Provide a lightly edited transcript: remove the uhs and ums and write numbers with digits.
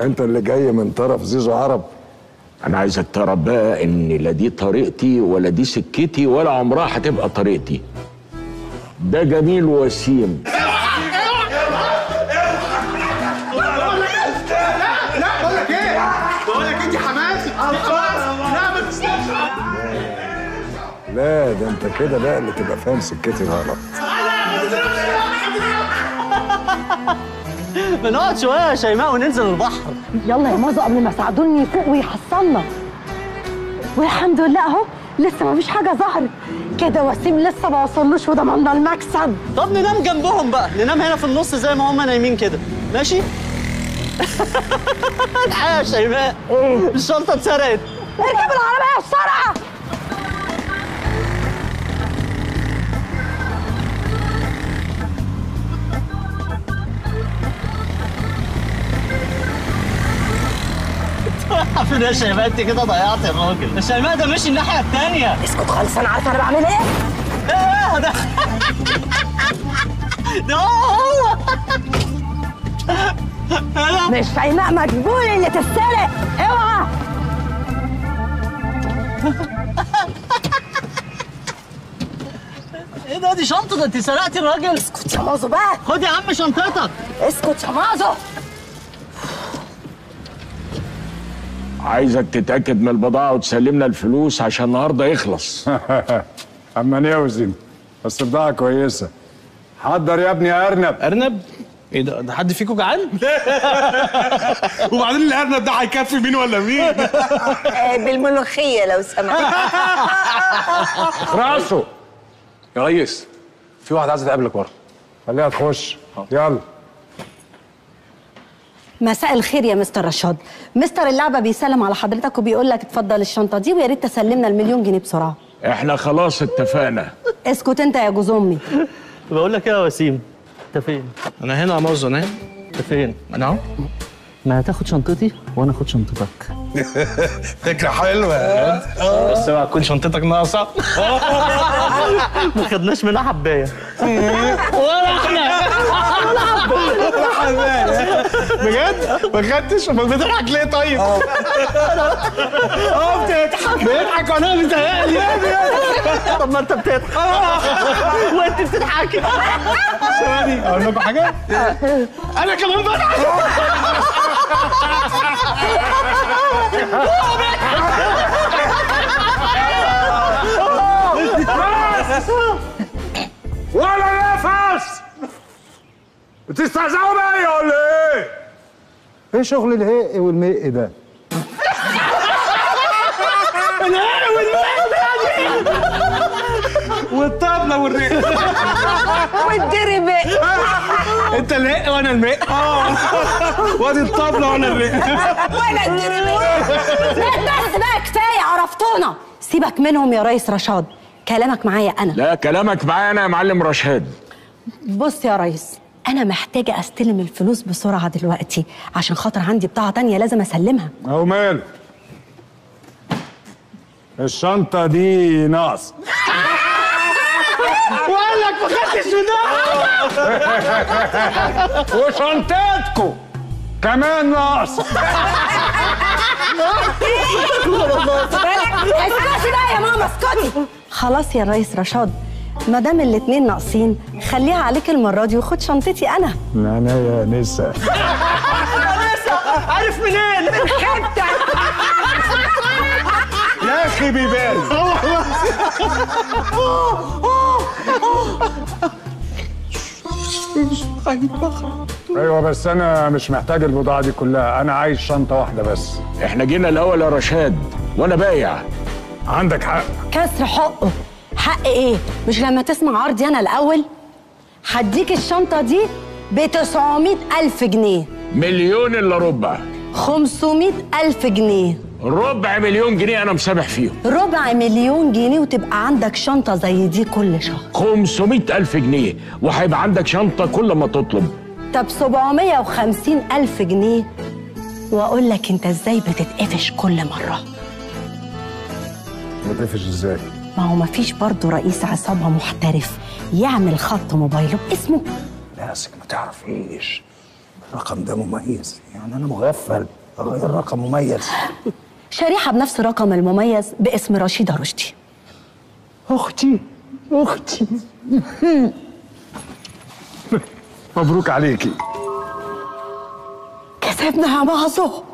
انت اللي جاي من طرف زيزو عرب. انا عايز اترب بقى ان لا دي طريقتي ولا دي سكتي ولا عمرها هتبقى طريقتي. ده جميل وسيم. لا ده انت كده بقى اللي تبقى فاهم سكتي غلط. ما نقعد شويه يا شيماء وننزل البحر. يلا يا مازو قبل ما يساعدوني يفوق ويحصلنا. والحمد لله اهو لسه ما فيش حاجه ظهرت. كده وسيم لسه ما وصلوش وضمنا المكسب. طب ننام جنبهم بقى، ننام هنا في النص زي ما هم نايمين كده، ماشي؟ الحقيقه يا شيماء الشنطه اتسرقت. اركب العربيه بسرعه. حفلة يا شيماء انت كده ضيعت يا راجل. يا شيماء ده مش الناحية التانية. اسكت خالص انا عارفة انا بعمل ايه. ايه ده؟ ده هو مش شيماء مجبول اللي تتسرق. اوعى. ايه ده دي شنطة؟ انت سرقتي الراجل. اسكت يا مازو بقى. خد يا عم شنطتك. اسكت يا مازو. عايزك تتأكد من البضاعة وتسلمنا الفلوس عشان النهارده يخلص. أما نوزن بس بضاعة كويسة. حضر يا ابني أرنب. أرنب؟ إيه ده؟ ده حد فيكم جعان؟ وبعدين الأرنب ده هيكفي مين ولا مين؟ بالملوخية لو سمحت. راسه. يا ريس في واحد عايز يقابلك بره. خليها تخش. يلا. مساء الخير يا مستر رشاد. مستر اللعبة بيسلم على حضرتك وبيقول لك اتفضل الشنطة دي ويا ريت تسلمنا المليون جنيه بسرعة. احنا خلاص اتفقنا. اسكت انت يا جوز امي. بقول لك ايه يا وسيم؟ انت فين؟ انا هنا يا مازو. انا هنا. انت فين؟ انا اهو. ما هتاخد شنطتي وانا اخد شنطتك. فكرة حلوة. بس اوعى تكون شنطتك ناقصة. ما خدناش منها حباية. ولا احنا. ولا حباية. ولا حباية. بجد؟ ما خدتش؟ امال بتضحك ليه طيب؟ بتضحك. بيضحك وانا بيتهيألي. طب ما انت بتضحك. وانت بتضحك. ثواني اقول لكم حاجة؟ انا كمان بضحك. ولا نفس. بتستهزئوا بيا ولا ايه؟ ايه شغل الهق والمق ده؟ الهق والمق ده والطبلة والرق والدربق. انت الهق وانا المق. وادي الطبلة وانا الرق وانا الدربق. بس بقى كفاية عرفتونا. سيبك منهم يا ريس رشاد. كلامك معايا انا. لا كلامك معايا انا يا معلم رشاد. بص يا ريس أنا محتاجة أستلم الفلوس بسرعة دلوقتي عشان خاطر عندي بضاعة تانية لازم أسلمها. أو مال الشنطة دي ناقصة. بقول لك ما خدتش منها. وشنطتكم كمان ناقصة. اسكتي بقى يا ماما اسكتي. خلاص يا ريس رشاد ما دام الاتنين ناقصين خليها عليك المره دي وخد شنطتي انا. لا لا يا نسا. عارف منين؟ من حتة يا اخي بيبان. ايوه بس انا مش محتاج البضاعه دي كلها، انا عايز شنطه واحده بس. احنا جينا الاول يا رشاد وانا بايع. عندك حق. كسر حقه. حق ايه؟ مش لما تسمع عرضي انا الاول؟ هديك الشنطه دي ب 900,000 جنيه. مليون الا ربع. 500,000 جنيه. ربع مليون جنيه انا مسامح فيهم. ربع مليون جنيه وتبقى عندك شنطه زي دي كل شهر. 500,000 جنيه وهيبقى عندك شنطه كل ما تطلب. طب 750,000 جنيه واقول لك انت ازاي بتتقفش كل مره. بتقفش ازاي؟ ما هو مفيش برضه رئيس عصابة محترف يعمل خط موبايله باسمه. ناسك ما تعرفيش الرقم ده مميز، يعني أنا مغفل أغير رقم مميز. شريحة بنفس الرقم المميز باسم رشيدة رشدي. أختي مبروك عليكي، كسبنا يا معزو.